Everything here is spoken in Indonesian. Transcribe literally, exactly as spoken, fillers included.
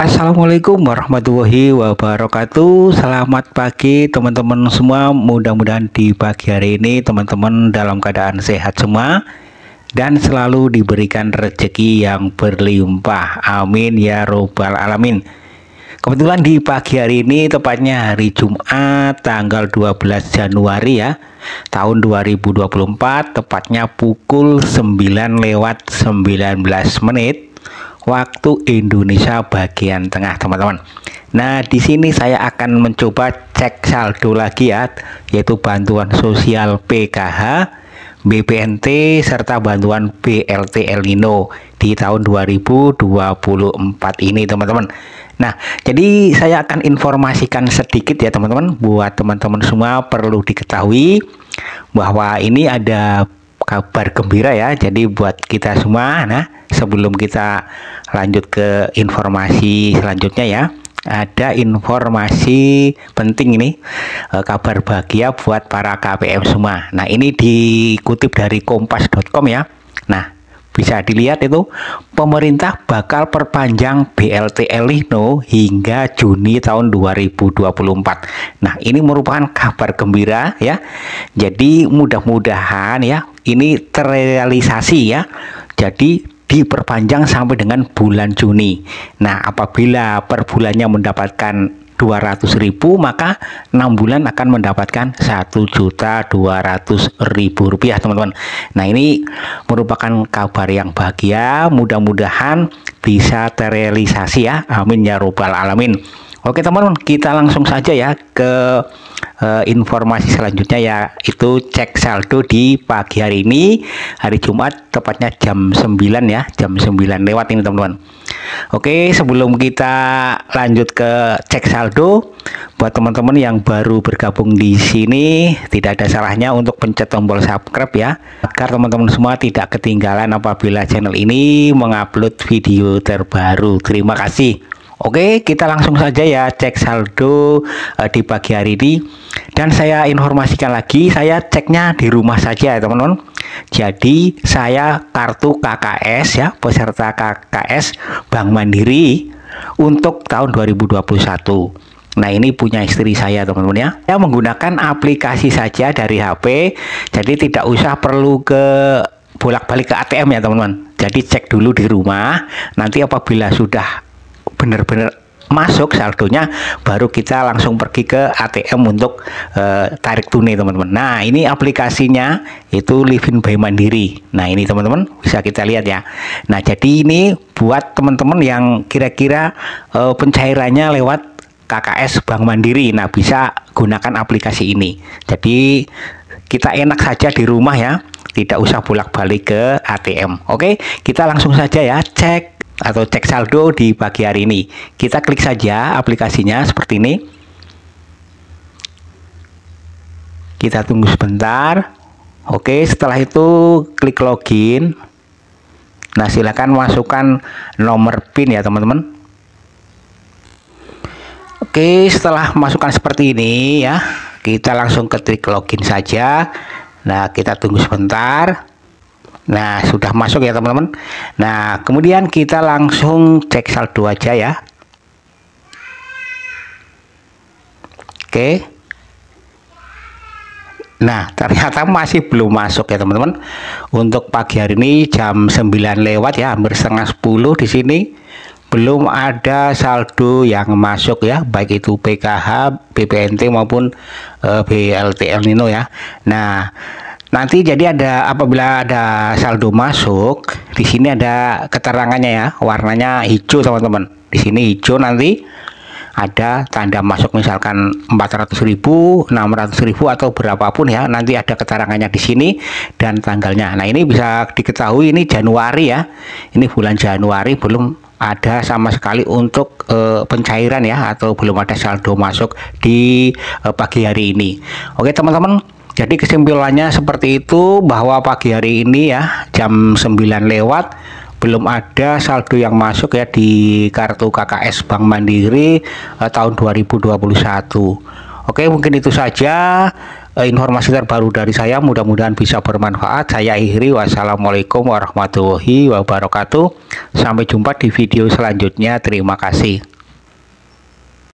Assalamualaikum warahmatullahi wabarakatuh. Selamat pagi teman-teman semua. Mudah-mudahan di pagi hari ini teman-teman dalam keadaan sehat semua dan selalu diberikan rezeki yang berlimpah. Amin ya robbal alamin. Kebetulan di pagi hari ini, tepatnya hari Jumat tanggal dua belas Januari ya tahun dua ribu dua puluh empat, tepatnya pukul sembilan lewat sembilan belas menit waktu Indonesia bagian tengah, teman-teman. Nah, di sini saya akan mencoba cek saldo lagi ya, yaitu bantuan sosial P K H, B P N T serta bantuan B L T El Nino di tahun dua ribu dua puluh empat ini, teman-teman. Nah, jadi saya akan informasikan sedikit ya, teman-teman, buat teman-teman semua perlu diketahui bahwa ini ada kabar gembira ya, jadi buat kita semua. Nah, sebelum kita lanjut ke informasi selanjutnya ya, ada informasi penting ini, eh, kabar bahagia buat para K P M semua. Nah, ini dikutip dari kompas dot com ya. Nah, bisa dilihat itu, pemerintah bakal perpanjang B L T El Nino hingga Juni tahun dua ribu dua puluh empat. Nah, ini merupakan kabar gembira ya. Jadi mudah-mudahan ya ini terrealisasi ya. Jadi diperpanjang sampai dengan bulan Juni. Nah, apabila per bulannya mendapatkan dua ratus ribu, maka enam bulan akan mendapatkan satu juta dua ratus ribu rupiah, teman-teman. Nah, ini merupakan kabar yang bahagia, mudah-mudahan bisa terrealisasi ya. Amin ya robbal alamin. Oke, teman-teman, kita langsung saja ya ke uh, informasi selanjutnya ya, itu cek saldo di pagi hari ini, hari Jumat, tepatnya jam sembilan ya, jam sembilan lewat ini, teman-teman. Oke, sebelum kita lanjut ke cek saldo, buat teman-teman yang baru bergabung di sini, tidak ada salahnya untuk pencet tombol subscribe ya, agar teman-teman semua tidak ketinggalan apabila channel ini mengupload video terbaru. Terima kasih. Oke, kita langsung saja ya cek saldo uh, di pagi hari ini. Dan saya informasikan lagi, saya ceknya di rumah saja ya, teman-teman. Jadi saya kartu K K S ya, peserta K K S Bank Mandiri untuk tahun dua ribu dua puluh satu. Nah, ini punya istri saya, teman-teman ya. Saya menggunakan aplikasi saja dari H P, jadi tidak usah perlu ke bolak-balik ke A T M ya, teman-teman. Jadi cek dulu di rumah, nanti apabila sudah benar-benar masuk saldonya, baru kita langsung pergi ke A T M untuk e, tarik tunai, teman-teman. Nah, ini aplikasinya itu Livin by Mandiri. Nah, ini teman-teman bisa kita lihat ya. Nah, jadi ini buat teman-teman yang kira-kira e, pencairannya lewat K K S Bank Mandiri, nah bisa gunakan aplikasi ini. Jadi kita enak saja di rumah ya, tidak usah bolak-balik ke A T M. Oke, kita langsung saja ya cek atau cek saldo di pagi hari ini. Kita klik saja aplikasinya seperti ini. Kita tunggu sebentar. Oke, setelah itu klik login. Nah, silakan masukkan nomor PIN ya, teman-teman. Oke, setelah masukkan seperti ini ya, kita langsung ketik login saja. Nah, kita tunggu sebentar. Nah, sudah masuk ya, teman-teman. Nah, kemudian kita langsung cek saldo aja ya. Oke. Nah, ternyata masih belum masuk ya, teman-teman. Untuk pagi hari ini jam sembilan lewat ya, hampir setengah sepuluh di sini belum ada saldo yang masuk ya, baik itu P K H, B P N T maupun uh, B L T El Nino ya. Nah, nanti jadi ada apabila ada saldo masuk, di sini ada keterangannya ya, warnanya hijau, teman-teman. Di sini hijau, nanti ada tanda masuk, misalkan empat ratus ribu, enam ratus ribu atau berapapun ya, nanti ada keterangannya di sini dan tanggalnya. Nah, ini bisa diketahui ini Januari ya. Ini bulan Januari belum ada sama sekali untuk e, pencairan ya, atau belum ada saldo masuk di e, pagi hari ini. Oke, teman-teman. Jadi kesimpulannya seperti itu, bahwa pagi hari ini ya jam sembilan lewat belum ada saldo yang masuk ya di kartu K K S Bank Mandiri eh, tahun dua ribu dua puluh satu. Oke, mungkin itu saja informasi terbaru dari saya, mudah-mudahan bisa bermanfaat. Saya akhiri, wassalamualaikum warahmatullahi wabarakatuh. Sampai jumpa di video selanjutnya. Terima kasih.